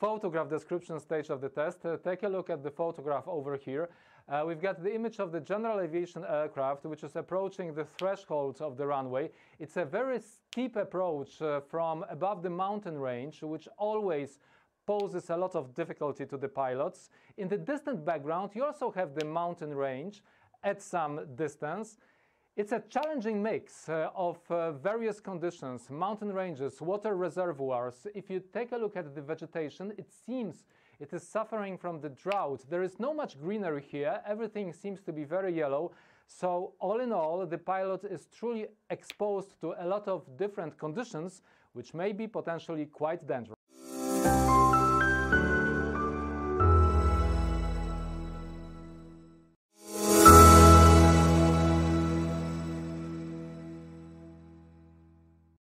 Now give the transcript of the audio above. photograph description stage of the test. Take a look at the photograph over here. We've got the image of the general aviation aircraft, which is approaching the threshold of the runway. It's a very steep approach from above the mountain range, which always poses a lot of difficulty to the pilots. In the distant background, you also have the mountain range at some distance. It's a challenging mix of various conditions, mountain ranges, water reservoirs. If you take a look at the vegetation, it seems it is suffering from the drought. There is no much greenery here. Everything seems to be very yellow. So all in all, the pilot is truly exposed to a lot of different conditions, which may be potentially quite dangerous.